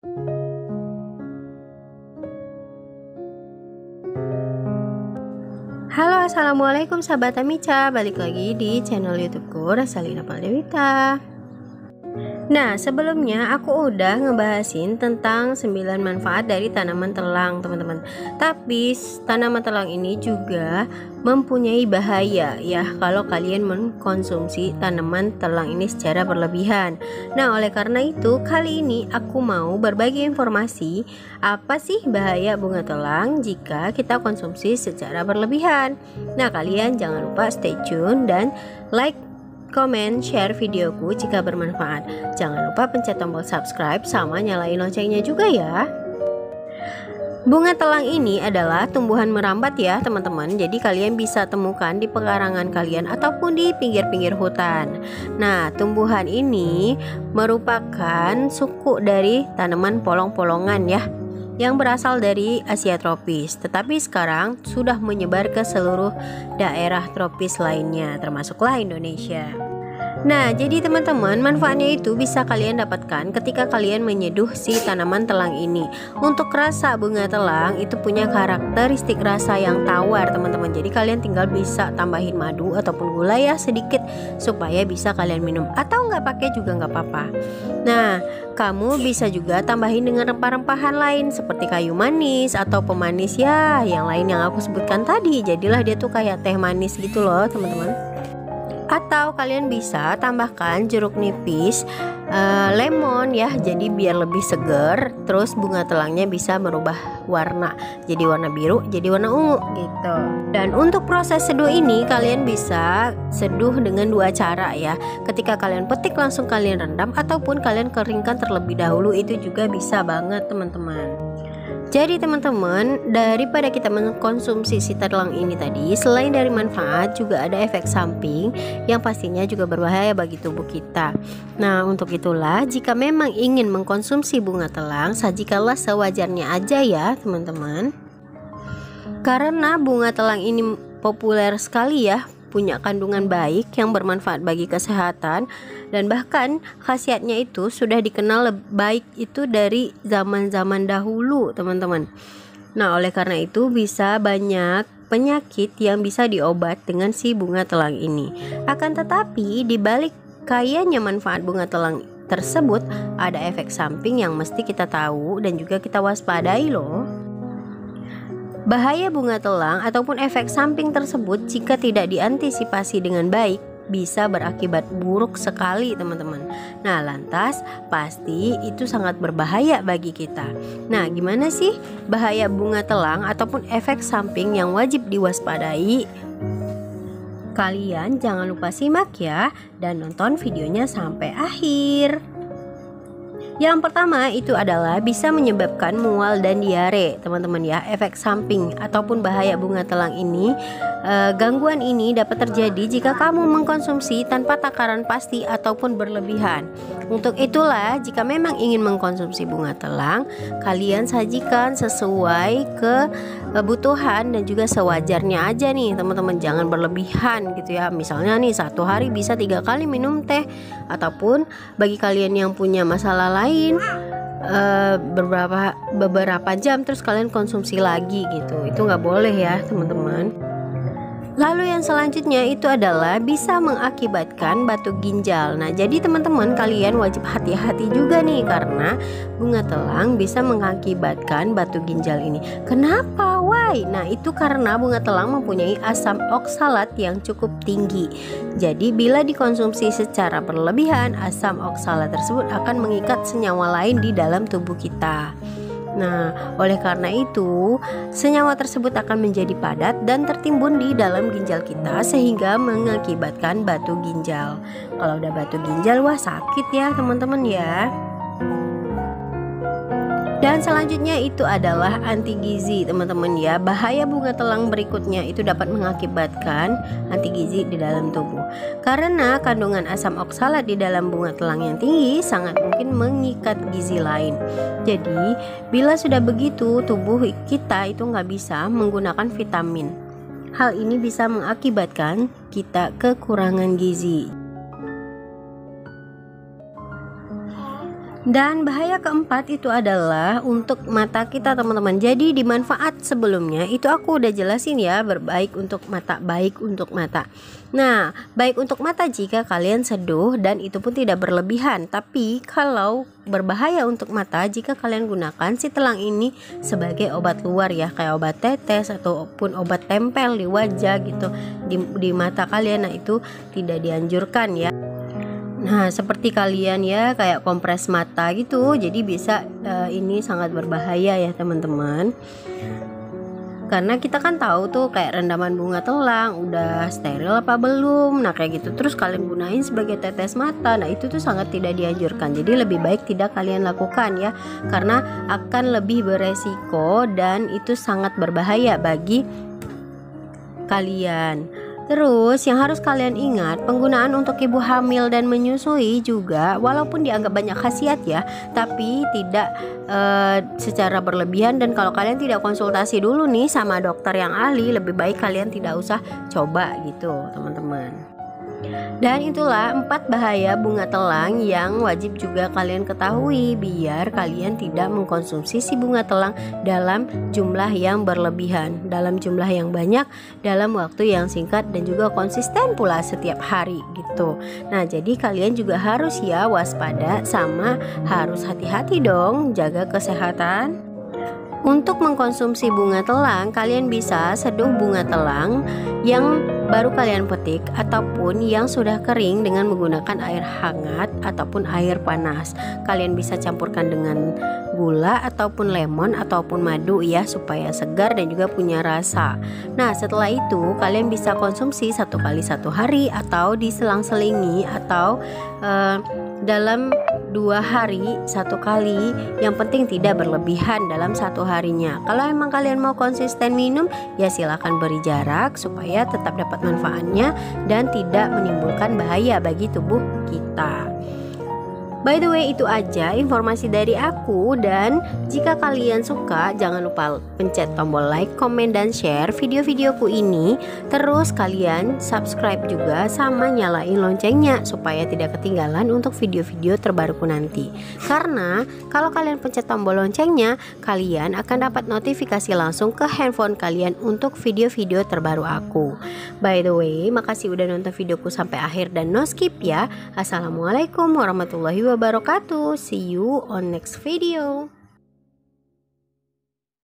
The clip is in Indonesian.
Halo, assalamualaikum sahabat Amica, balik lagi di channel YouTubeku Ressalina Paldewita. Nah, sebelumnya aku udah ngebahasin tentang 9 manfaat dari tanaman telang, teman-teman. Tapi tanaman telang ini juga mempunyai bahaya ya kalau kalian mengkonsumsi tanaman telang ini secara berlebihan. Nah, oleh karena itu kali ini aku mau berbagi informasi apa sih bahaya bunga telang jika kita konsumsi secara berlebihan. Nah, kalian jangan lupa stay tune dan like, komen, share videoku jika bermanfaat. Jangan lupa pencet tombol subscribe sama nyalain loncengnya juga ya. Bunga telang ini adalah tumbuhan merambat ya teman-teman. Jadi kalian bisa temukan di pekarangan kalian ataupun di pinggir-pinggir hutan. Nah, tumbuhan ini merupakan suku dari tanaman polong-polongan ya, yang berasal dari Asia tropis, tetapi sekarang sudah menyebar ke seluruh daerah tropis lainnya, termasuklah Indonesia. Nah, jadi teman-teman, manfaatnya itu bisa kalian dapatkan ketika kalian menyeduh si tanaman telang ini. Untuk rasa, bunga telang itu punya karakteristik rasa yang tawar, teman-teman. Jadi kalian tinggal bisa tambahin madu ataupun gula ya sedikit supaya bisa kalian minum, atau nggak pakai juga nggak apa-apa. Nah, kamu bisa juga tambahin dengan rempah-rempahan lain seperti kayu manis atau pemanis ya, yang lain yang aku sebutkan tadi. Jadilah dia tuh kayak teh manis gitu loh, teman-teman. Atau kalian bisa tambahkan jeruk nipis, lemon ya, jadi biar lebih seger. Terus bunga telangnya bisa merubah warna, jadi warna biru, jadi warna ungu gitu. Dan untuk proses seduh ini kalian bisa seduh dengan dua cara ya. Ketika kalian petik langsung kalian rendam, ataupun kalian keringkan terlebih dahulu, itu juga bisa banget teman-teman. Jadi teman-teman, daripada kita mengkonsumsi si telang ini tadi, selain dari manfaat juga ada efek samping yang pastinya juga berbahaya bagi tubuh kita. Nah, untuk itulah jika memang ingin mengkonsumsi bunga telang, sajikanlah sewajarnya aja ya teman-teman. Karena bunga telang ini populer sekali ya, punya kandungan baik yang bermanfaat bagi kesehatan, dan bahkan khasiatnya itu sudah dikenal baik itu dari zaman-zaman dahulu teman-teman. Nah, oleh karena itu bisa banyak penyakit yang bisa diobat dengan si bunga telang ini. Akan tetapi dibalik kayanya manfaat bunga telang tersebut ada efek samping yang mesti kita tahu dan juga kita waspadai loh. Bahaya bunga telang ataupun efek samping tersebut jika tidak diantisipasi dengan baik bisa berakibat buruk sekali teman-teman. Nah, lantas pasti itu sangat berbahaya bagi kita. Nah, gimana sih bahaya bunga telang ataupun efek samping yang wajib diwaspadai? Kalian jangan lupa simak ya dan nonton videonya sampai akhir. Yang pertama itu adalah bisa menyebabkan mual dan diare, teman-teman ya. Efek samping ataupun bahaya bunga telang ini, gangguan ini dapat terjadi jika kamu mengkonsumsi tanpa takaran pasti ataupun berlebihan. Untuk itulah jika memang ingin mengkonsumsi bunga telang, kalian sajikan sesuai kebutuhan dan juga sewajarnya aja nih teman-teman. Jangan berlebihan gitu ya. Misalnya nih, satu hari bisa 3 kali minum teh, ataupun bagi kalian yang punya masalah lain, beberapa jam terus kalian konsumsi lagi gitu. Itu nggak boleh ya teman-teman. Lalu yang selanjutnya itu adalah bisa mengakibatkan batu ginjal. Nah, jadi teman-teman, kalian wajib hati-hati juga nih karena bunga telang bisa mengakibatkan batu ginjal ini. Kenapa? Why? Nah, itu karena bunga telang mempunyai asam oksalat yang cukup tinggi. Jadi bila dikonsumsi secara berlebihan, asam oksalat tersebut akan mengikat senyawa lain di dalam tubuh kita. Nah, oleh karena itu senyawa tersebut akan menjadi padat dan tertimbun di dalam ginjal kita sehingga mengakibatkan batu ginjal. Kalau udah batu ginjal, wah sakit ya teman-teman ya. Dan selanjutnya itu adalah anti gizi teman-teman ya. Bahaya bunga telang berikutnya itu dapat mengakibatkan anti gizi di dalam tubuh. Karena kandungan asam oksalat di dalam bunga telang yang tinggi sangat mungkin mengikat gizi lain. Jadi bila sudah begitu, tubuh kita itu nggak bisa menggunakan vitamin. Hal ini bisa mengakibatkan kita kekurangan gizi. Dan bahaya keempat itu adalah untuk mata kita, teman-teman. Jadi di manfaat sebelumnya itu aku udah jelasin ya, berbaik untuk mata, baik untuk mata. Nah, baik untuk mata jika kalian seduh dan itu pun tidak berlebihan. Tapi kalau berbahaya untuk mata jika kalian gunakan si telang ini sebagai obat luar ya, kayak obat tetes ataupun obat tempel di wajah gitu, di mata kalian. Nah, itu tidak dianjurkan ya. Nah, seperti kalian ya kayak kompres mata gitu, jadi bisa ini sangat berbahaya ya teman-teman. Karena kita kan tahu tuh kayak rendaman bunga telang udah steril apa belum, nah kayak gitu. Terus kalian gunain sebagai tetes mata, nah itu tuh sangat tidak dianjurkan. Jadi lebih baik tidak kalian lakukan ya, karena akan lebih beresiko dan itu sangat berbahaya bagi kalian. Terus yang harus kalian ingat, penggunaan untuk ibu hamil dan menyusui juga walaupun dianggap banyak khasiat ya, tapi tidak secara berlebihan. Dan kalau kalian tidak konsultasi dulu nih sama dokter yang ahli, lebih baik kalian tidak usah coba gitu teman-teman. Dan itulah 4 bahaya bunga telang yang wajib juga kalian ketahui biar kalian tidak mengkonsumsi si bunga telang dalam jumlah yang berlebihan, dalam jumlah yang banyak, dalam waktu yang singkat, dan juga konsisten pula setiap hari gitu. Nah, jadi kalian juga harus ya waspada sama harus hati-hati dong, jaga kesehatan. Untuk mengkonsumsi bunga telang, kalian bisa seduh bunga telang yang baru kalian petik ataupun yang sudah kering dengan menggunakan air hangat ataupun air panas. Kalian bisa campurkan dengan gula ataupun lemon ataupun madu ya, supaya segar dan juga punya rasa. Nah, setelah itu kalian bisa konsumsi 1 kali 1 hari atau diselang-selingi atau dalam 2 hari 1 kali, yang penting tidak berlebihan dalam 1 harinya. Kalau emang kalian mau konsisten minum ya silakan beri jarak supaya tetap dapat manfaatnya dan tidak menimbulkan bahaya bagi tubuh kita. By the way, itu aja informasi dari aku, dan jika kalian suka jangan lupa pencet tombol like, komen, dan share video-videoku ini. Terus kalian subscribe juga sama nyalain loncengnya supaya tidak ketinggalan untuk video-video terbaruku nanti. Karena kalau kalian pencet tombol loncengnya, kalian akan dapat notifikasi langsung ke handphone kalian untuk video-video terbaru aku. By the way, makasih udah nonton videoku sampai akhir dan no skip ya. Assalamualaikum warahmatullahi wabarakatuh. See you on next video.